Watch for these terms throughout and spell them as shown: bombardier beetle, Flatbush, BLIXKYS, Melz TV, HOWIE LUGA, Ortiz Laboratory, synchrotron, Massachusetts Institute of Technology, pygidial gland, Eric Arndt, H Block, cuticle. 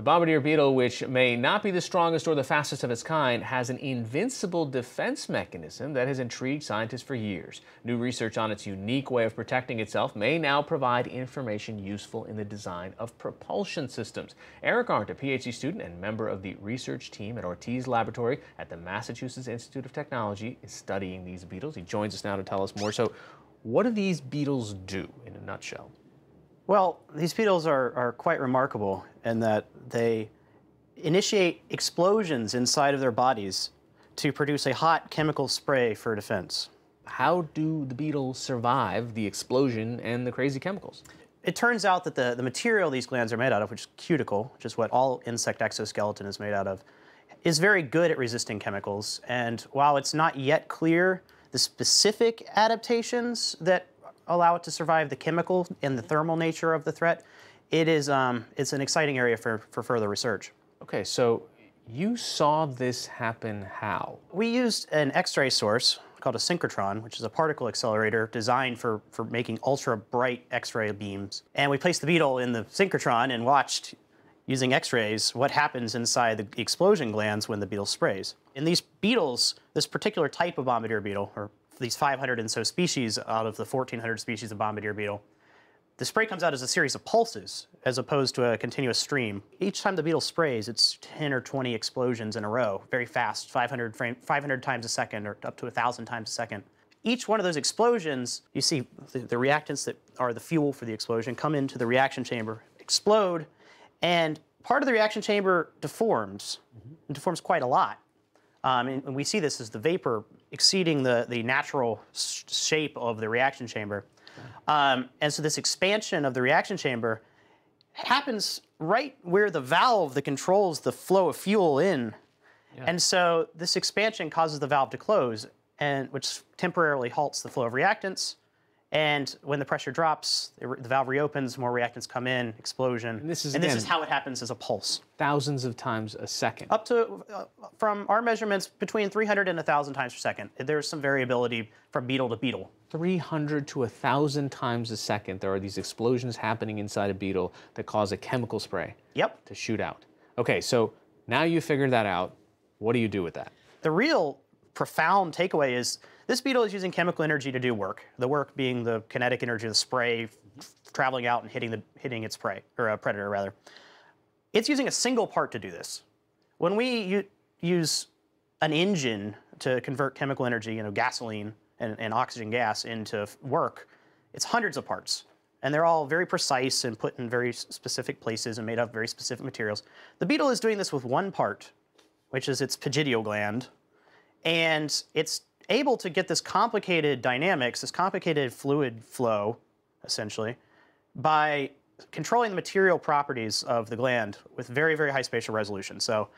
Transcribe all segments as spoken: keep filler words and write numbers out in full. The bombardier beetle, which may not be the strongest or the fastest of its kind, has an invincible defense mechanism that has intrigued scientists for years. New research on its unique way of protecting itself may now provide information useful in the design of propulsion systems. Eric Arndt, a P H D student and member of the research team at Ortiz Laboratory at the Massachusetts Institute of Technology, is studying these beetles. He joins us now to tell us more. So, what do these beetles do in a nutshell? Well, these beetles are, are quite remarkable in that they initiate explosions inside of their bodies to produce a hot chemical spray for defense. How do the beetles survive the explosion and the crazy chemicals? It turns out that the, the material these glands are made out of, which is cuticle, which is what all insect exoskeleton is made out of, is very good at resisting chemicals. And while it's not yet clear the specific adaptations that allow it to survive the chemical and the thermal nature of the threat, it is um, it's an exciting area for, for further research. Okay, so you saw this happen how? We used an X-ray source called a synchrotron, which is a particle accelerator designed for, for making ultra-bright X-ray beams. And we placed the beetle in the synchrotron and watched, using X-rays, what happens inside the explosion glands when the beetle sprays. In these beetles, this particular type of bombardier beetle, or these five hundred and so species out of the fourteen hundred species of bombardier beetle, the spray comes out as a series of pulses as opposed to a continuous stream. Each time the beetle sprays, it's ten or twenty explosions in a row, very fast, five hundred, frame, five hundred times a second or up to one thousand times a second. Each one of those explosions, you see the, the reactants that are the fuel for the explosion come into the reaction chamber, explode, and part of the reaction chamber deforms. Mm-hmm. It deforms quite a lot. Um, and, and we see this as the vapor exceeding the, the natural shape of the reaction chamber. Um, and so this expansion of the reaction chamber happens right where the valve that controls the flow of fuel in. Yeah. And so this expansion causes the valve to close, and which temporarily halts the flow of reactants. And when the pressure drops, the valve reopens, more reactants come in, explosion. And this is, and again, this is how it happens as a pulse. Thousands of times a second. Up to, uh, from our measurements, between three hundred and one thousand times per second. There's some variability from beetle to beetle. three hundred to one thousand times a second, there are these explosions happening inside a beetle that cause a chemical spray. Yep. To shoot out. Okay, so now you figured that out. What do you do with that? The real profound takeaway is, this beetle is using chemical energy to do work, the work being the kinetic energy of the spray traveling out and hitting, the, hitting its prey, or uh, predator rather. It's using a single part to do this. When we use an engine to convert chemical energy, you know, gasoline and, and oxygen gas into work, it's hundreds of parts. And they're all very precise and put in very specific places and made of very specific materials. The beetle is doing this with one part, which is its pygidial gland, and it's able to get this complicated dynamics, this complicated fluid flow, essentially, by controlling the material properties of the gland with very, very high spatial resolution. So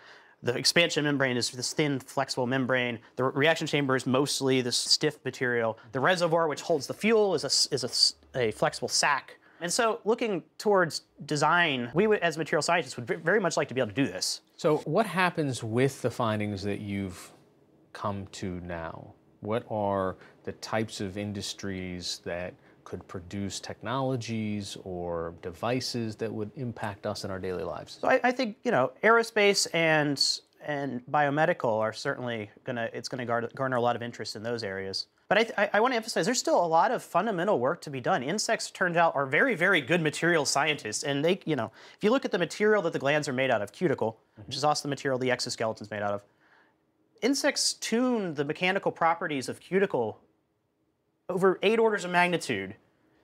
the expansion membrane is this thin, flexible membrane. The reaction chamber is mostly this stiff material. The reservoir, which holds the fuel, is a, is a, a flexible sac. And so looking towards design, we would, as material scientists, would very much like to be able to do this. So what happens with the findings that you've come to now? What are the types of industries that could produce technologies or devices that would impact us in our daily lives? So I, I think, you know, aerospace and and biomedical are certainly gonna, it's gonna garner a lot of interest in those areas. But I, I, I want to emphasize there's still a lot of fundamental work to be done. Insects, turns out, are very, very good material scientists, and they, you know, if you look at the material that the glands are made out of, cuticle, mm-hmm. which is also the material the exoskeleton's made out of, insects tune the mechanical properties of cuticle over eight orders of magnitude.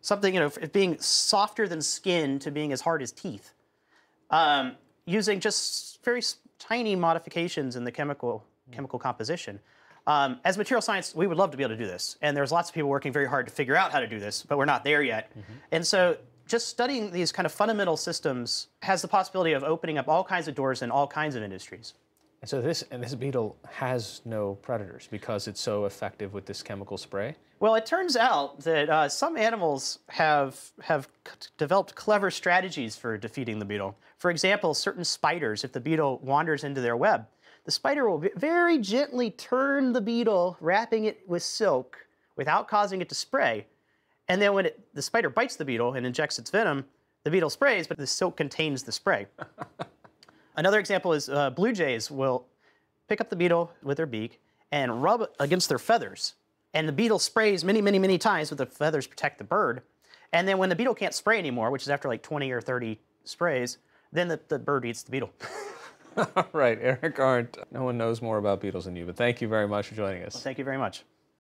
Something, you know, being softer than skin to being as hard as teeth, um, using just very tiny modifications in the chemical chemical composition. Um, as material science, we would love to be able to do this, and there's lots of people working very hard to figure out how to do this, but we're not there yet. Mm-hmm. And so, just studying these kind of fundamental systems has the possibility of opening up all kinds of doors in all kinds of industries. And so this, and this beetle has no predators because it's so effective with this chemical spray? Well, it turns out that uh, some animals have, have developed clever strategies for defeating the beetle. For example, certain spiders, if the beetle wanders into their web, the spider will very gently turn the beetle, wrapping it with silk without causing it to spray. And then when it, the spider bites the beetle and injects its venom, the beetle sprays, but the silk contains the spray. Another example is uh, blue jays will pick up the beetle with their beak and rub against their feathers. And the beetle sprays many, many, many times, but the feathers protect the bird. And then when the beetle can't spray anymore, which is after like twenty or thirty sprays, then the, the bird eats the beetle. All right, Eric Arndt. No one knows more about beetles than you, but thank you very much for joining us. Well, thank you very much.